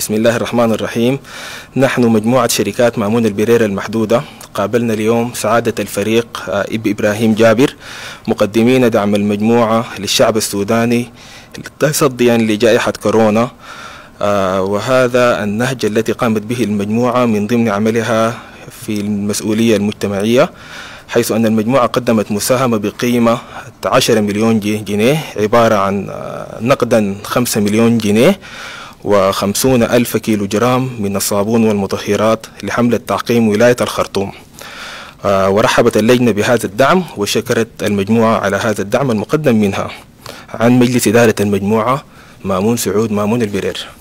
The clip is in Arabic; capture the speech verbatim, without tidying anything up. بسم الله الرحمن الرحيم. نحن مجموعة شركات مامون البرير المحدودة قابلنا اليوم سعادة الفريق إبراهيم جابر مقدمين دعم المجموعة للشعب السوداني تصديا لجائحة كورونا، وهذا النهج الذي قامت به المجموعة من ضمن عملها في المسؤولية المجتمعية، حيث أن المجموعة قدمت مساهمة بقيمة عشرة مليون جنيه عبارة عن نقدا خمسة مليون جنيه وخمسون ألف كيلو جرام من الصابون والمطهرات لحملة تعقيم ولاية الخرطوم. ورحبت اللجنة بهذا الدعم وشكرت المجموعة على هذا الدعم المقدم منها. عن مجلس إدارة المجموعة مامون سعود مامون البرير.